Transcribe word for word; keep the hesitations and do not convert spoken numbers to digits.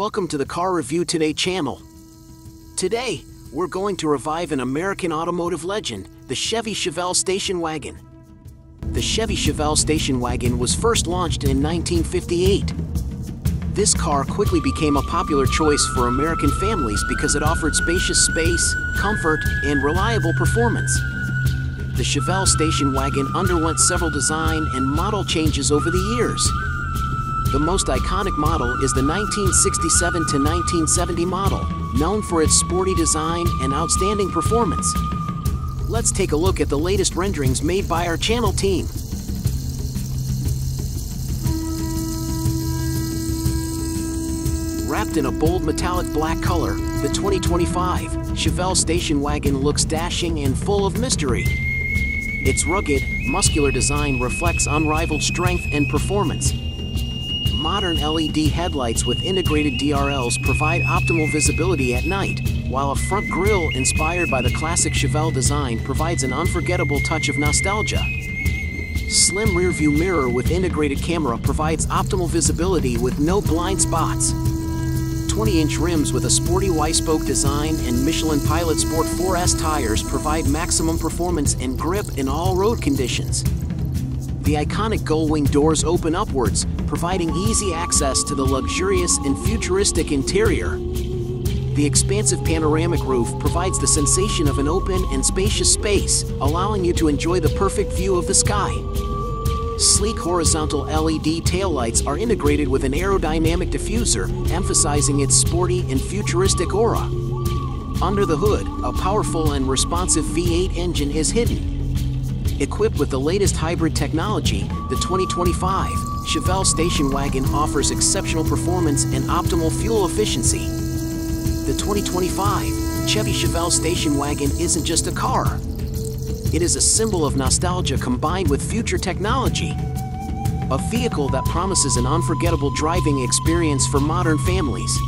Welcome to the Car Review Today channel. Today, we're going to revive an American automotive legend, the Chevy Chevelle station wagon. The Chevy Chevelle station wagon was first launched in nineteen fifty-eight. This car quickly became a popular choice for American families because it offered spacious space, comfort, and reliable performance. The Chevelle station wagon underwent several design and model changes over the years. The most iconic model is the nineteen sixty-seven to nineteen seventy model, known for its sporty design and outstanding performance. Let's take a look at the latest renderings made by our channel team. Wrapped in a bold metallic black color, the twenty twenty-five Chevelle station wagon looks dashing and full of mystery. Its rugged, muscular design reflects unrivaled strength and performance. Modern L E D headlights with integrated D R Ls provide optimal visibility at night, while a front grille inspired by the classic Chevelle design provides an unforgettable touch of nostalgia. Slim rearview mirror with integrated camera provides optimal visibility with no blind spots. twenty-inch rims with a sporty Y-spoke design and Michelin Pilot Sport four S tires provide maximum performance and grip in all road conditions. The iconic gull-wing doors open upwards, providing easy access to the luxurious and futuristic interior. The expansive panoramic roof provides the sensation of an open and spacious space, allowing you to enjoy the perfect view of the sky. Sleek horizontal L E D taillights are integrated with an aerodynamic diffuser, emphasizing its sporty and futuristic aura. Under the hood, a powerful and responsive V eight engine is hidden. Equipped with the latest hybrid technology, the twenty twenty-five Chevelle station wagon offers exceptional performance and optimal fuel efficiency. The twenty twenty-five Chevy Chevelle station wagon isn't just a car. It is a symbol of nostalgia combined with future technology. A vehicle that promises an unforgettable driving experience for modern families.